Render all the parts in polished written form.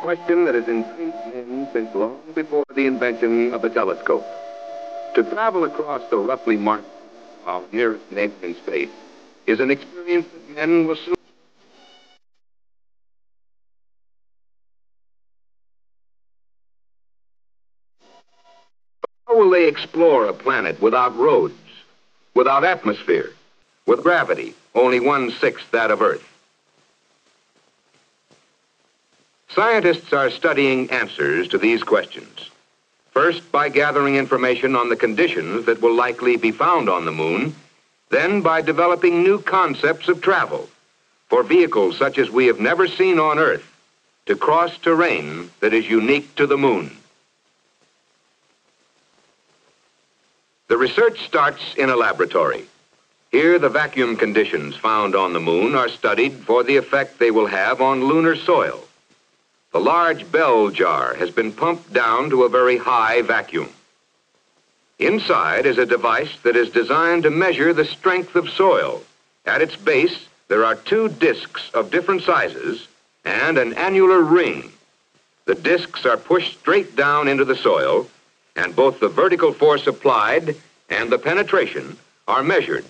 question that has intrigued men since long before the invention of the telescope. To travel across the roughly marked our nearest neighbor in space is an experience that men will soon. How will they explore a planet without roads, without atmosphere, with gravity only 1/6 that of Earth? Scientists are studying answers to these questions. First, by gathering information on the conditions that will likely be found on the moon, then by developing new concepts of travel for vehicles such as we have never seen on Earth to cross terrain that is unique to the moon. The research starts in a laboratory. Here, the vacuum conditions found on the moon are studied for the effect they will have on lunar soil. The large bell jar has been pumped down to a very high vacuum. Inside is a device that is designed to measure the strength of soil. At its base, there are two discs of different sizes and an annular ring. The discs are pushed straight down into the soil, and both the vertical force applied and the penetration are measured.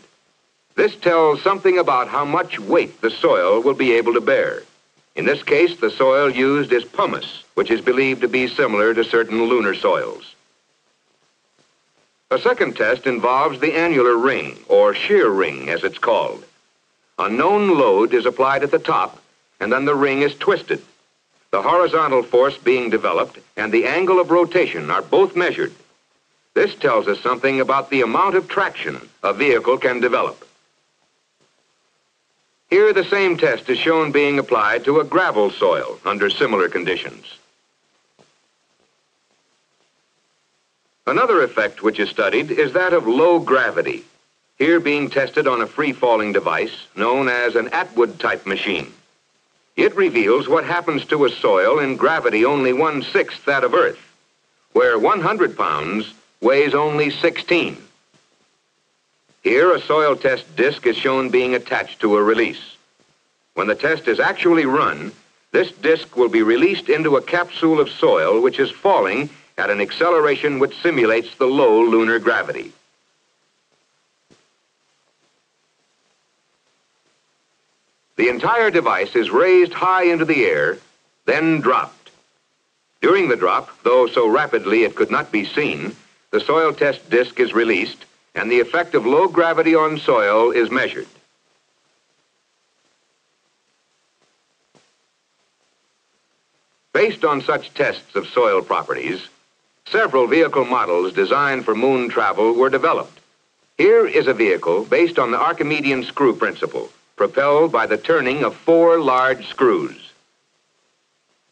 This tells something about how much weight the soil will be able to bear. In this case, the soil used is pumice, which is believed to be similar to certain lunar soils. A second test involves the annular ring, or shear ring as it's called. A known load is applied at the top, and then the ring is twisted. The horizontal force being developed and the angle of rotation are both measured. This tells us something about the amount of traction a vehicle can develop. Here, the same test is shown being applied to a gravel soil under similar conditions. Another effect which is studied is that of low gravity, here being tested on a free-falling device known as an Atwood-type machine. It reveals what happens to a soil in gravity only 1/6 that of Earth, where 100 pounds weighs only 16. Here, a soil test disc is shown being attached to a release. When the test is actually run, this disc will be released into a capsule of soil which is falling at an acceleration which simulates the low lunar gravity. The entire device is raised high into the air, then dropped. During the drop, though so rapidly it could not be seen, the soil test disc is released, and the effect of low gravity on soil is measured. Based on such tests of soil properties, several vehicle models designed for moon travel were developed. Here is a vehicle based on the Archimedean screw principle, propelled by the turning of 4 large screws.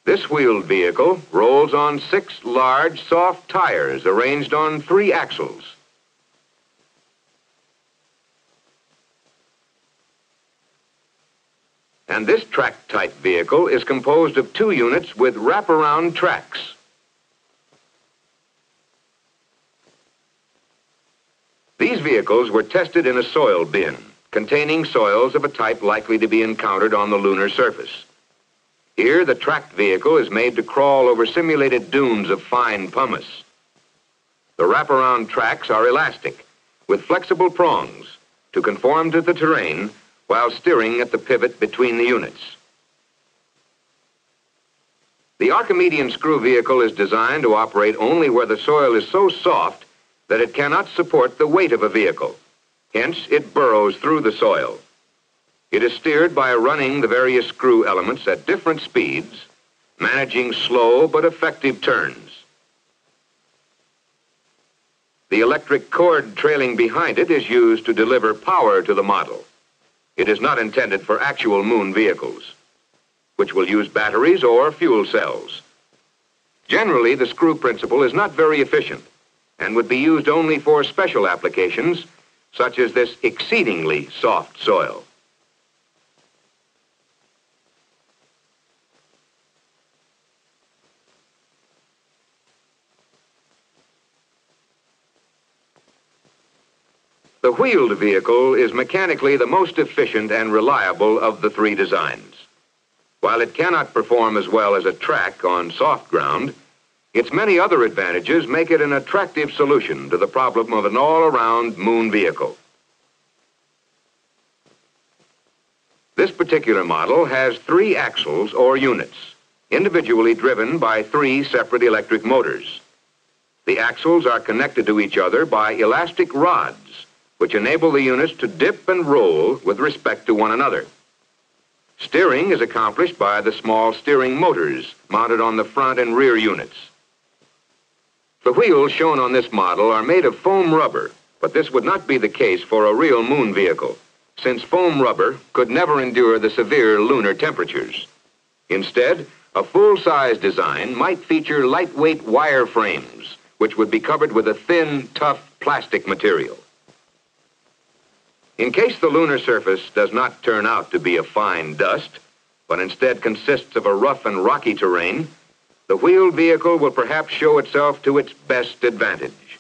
This wheeled vehicle rolls on 6 large soft tires arranged on 3 axles. And this track-type vehicle is composed of 2 units with wraparound tracks. These vehicles were tested in a soil bin, containing soils of a type likely to be encountered on the lunar surface. Here, the tracked vehicle is made to crawl over simulated dunes of fine pumice. The wraparound tracks are elastic, with flexible prongs to conform to the terrain, while steering at the pivot between the units. The Archimedean screw vehicle is designed to operate only where the soil is so soft that it cannot support the weight of a vehicle. Hence, it burrows through the soil. It is steered by running the various screw elements at different speeds, managing slow but effective turns. The electric cord trailing behind it is used to deliver power to the model. It is not intended for actual moon vehicles, which will use batteries or fuel cells. Generally, the screw principle is not very efficient and would be used only for special applications, such as this exceedingly soft soil. The wheeled vehicle is mechanically the most efficient and reliable of the 3 designs. While it cannot perform as well as a track on soft ground, its many other advantages make it an attractive solution to the problem of an all-around moon vehicle. This particular model has 3 axles or units, individually driven by 3 separate electric motors. The axles are connected to each other by elastic rods, which enable the units to dip and roll with respect to one another. Steering is accomplished by the small steering motors mounted on the front and rear units. The wheels shown on this model are made of foam rubber, but this would not be the case for a real moon vehicle, since foam rubber could never endure the severe lunar temperatures. Instead, a full-size design might feature lightweight wire frames, which would be covered with a thin, tough plastic material. In case the lunar surface does not turn out to be a fine dust, but instead consists of a rough and rocky terrain, the wheeled vehicle will perhaps show itself to its best advantage.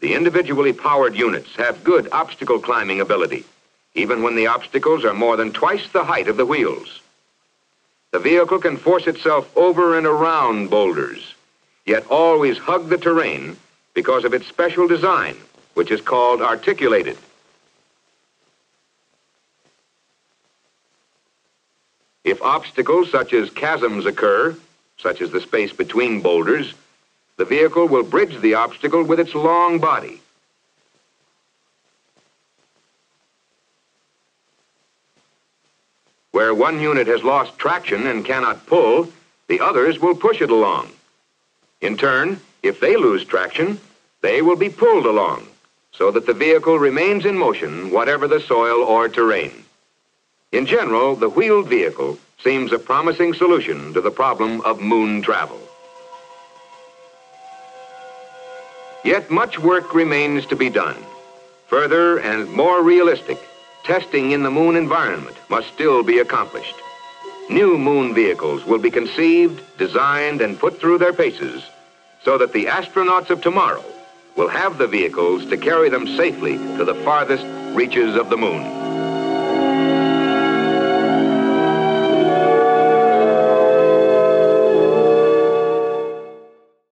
The individually powered units have good obstacle climbing ability, even when the obstacles are more than twice the height of the wheels. The vehicle can force itself over and around boulders, yet always hug the terrain because of its special design, which is called articulated. If obstacles such as chasms occur, such as the space between boulders, the vehicle will bridge the obstacle with its long body. Where one unit has lost traction and cannot pull, the others will push it along. In turn, if they lose traction, they will be pulled along, so that the vehicle remains in motion whatever the soil or terrain. In general, the wheeled vehicle seems a promising solution to the problem of moon travel. Yet much work remains to be done. Further and more realistic testing in the moon environment must still be accomplished. New moon vehicles will be conceived, designed, and put through their paces so that the astronauts of tomorrow will have the vehicles to carry them safely to the farthest reaches of the moon.